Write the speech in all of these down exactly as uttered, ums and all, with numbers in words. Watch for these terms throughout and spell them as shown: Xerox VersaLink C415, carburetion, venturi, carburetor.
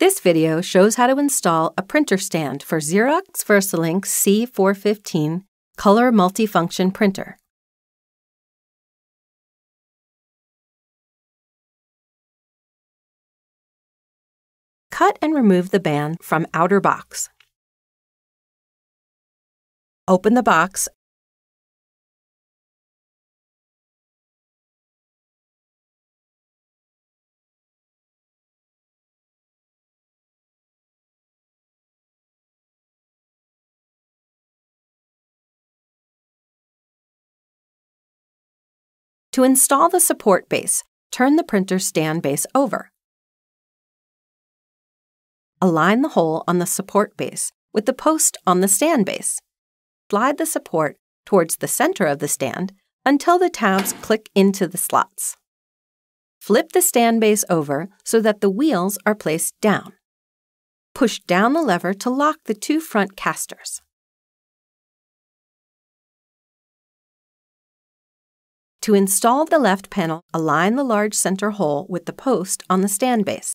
This video shows how to install a printer stand for Xerox VersaLink C four fifteen Color Multifunction Printer. Cut and remove the band from outer box. Open the box . To install the support base, turn the printer stand base over. Align the hole on the support base with the post on the stand base. Slide the support towards the center of the stand until the tabs click into the slots. Flip the stand base over so that the wheels are placed down. Push down the lever to lock the two front casters. To install the left panel, align the large center hole with the post on the stand base.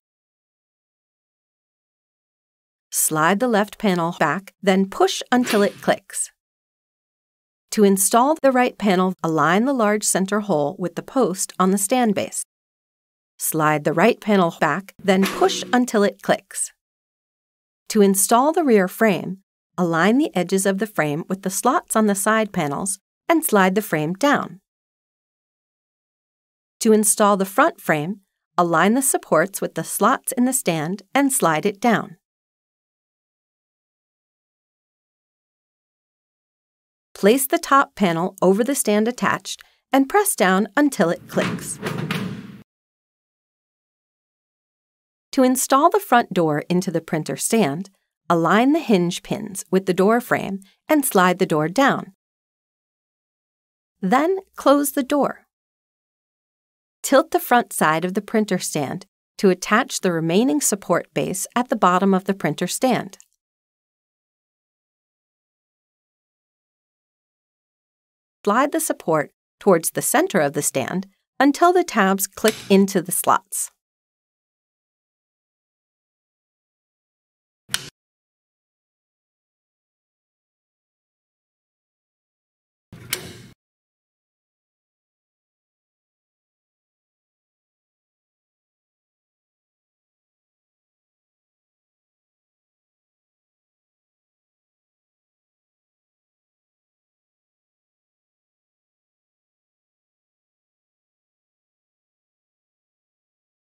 Slide the left panel back, then push until it clicks. To install the right panel, align the large center hole with the post on the stand base. Slide the right panel back, then push until it clicks. To install the rear frame, align the edges of the frame with the slots on the side panels and slide the frame down. To install the front frame, align the supports with the slots in the stand and slide it down. Place the top panel over the stand attached and press down until it clicks. To install the front door into the printer stand, align the hinge pins with the door frame and slide the door down. Then close the door. Tilt the front side of the printer stand to attach the remaining support base at the bottom of the printer stand. Slide the support towards the center of the stand until the tabs click into the slots.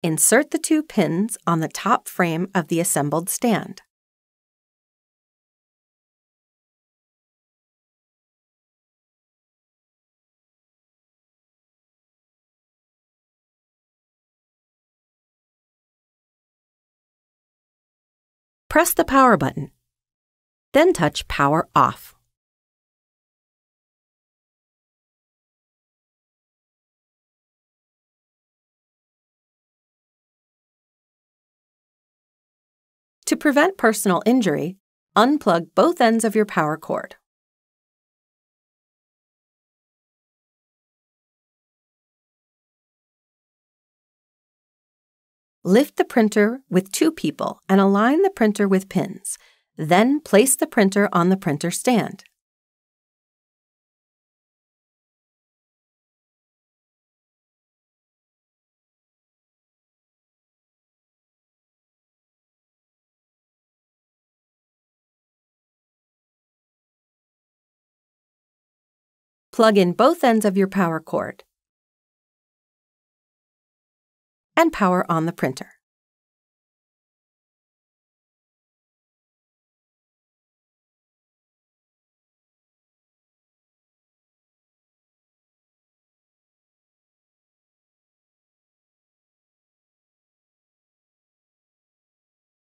Insert the two pins on the top frame of the assembled stand. Press the power button, then touch power off. To prevent personal injury, unplug both ends of your power cord. Lift the printer with two people and align the printer with pins, then place the printer on the printer stand. Plug in both ends of your power cord and power on the printer.